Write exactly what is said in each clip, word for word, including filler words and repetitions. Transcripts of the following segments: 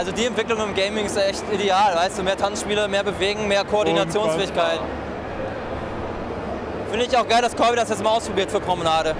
Also die Entwicklung im Gaming ist echt ideal, weißt du, mehr Tanzspiele, mehr Bewegen, mehr Koordinationsfähigkeit. Finde ich auch geil, dass Corbi das jetzt mal ausprobiert für Promenade.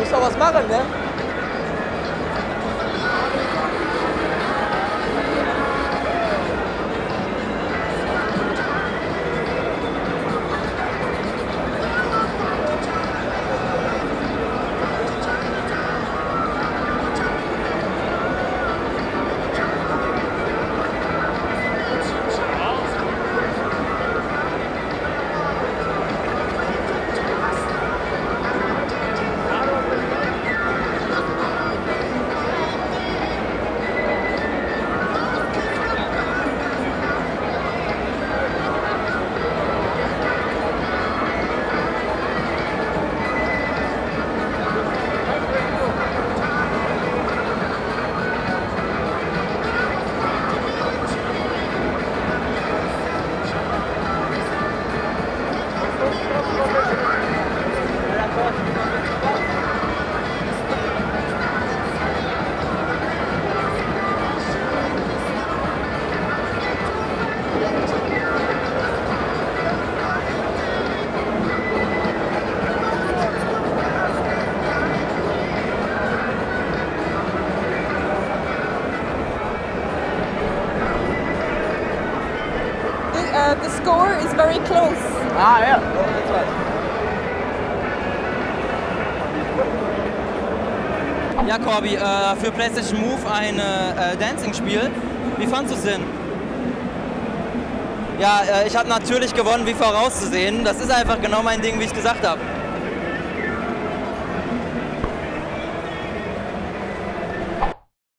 Muss doch was machen, ne? Uh, the score is very close. Ah, yeah, that's right. Ja, Corbi, uh, für PlayStation Move ein uh, Dancing-Spiel. Wie fandst du es denn? Ja, uh, ich habe natürlich gewonnen, wie vorauszusehen. Das ist einfach genau mein Ding, wie ich gesagt habe.